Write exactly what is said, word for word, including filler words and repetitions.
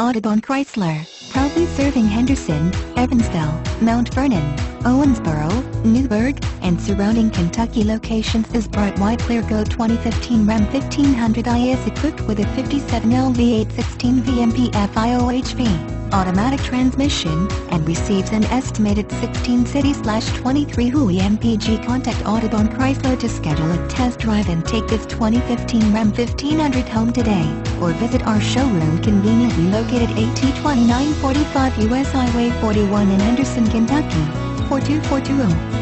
Audubon Chrysler, proudly serving Henderson, Evansville, Mount Vernon, Owensboro, Newburgh, and surrounding Kentucky locations is brought wide clear go twenty fifteen Ram fifteen hundred is equipped with a fifty-seven liter V eight sixteen V M P F I O H V, automatic transmission, and receives an estimated sixteen city slash twenty-three H U I M P G. Contact Audubon Chrysler to schedule a test drive and take this twenty fifteen Ram fifteen hundred home today, or visit our showroom conveniently located at twenty-nine forty-five U S Highway forty-one in Henderson, Kentucky, four two four two zero.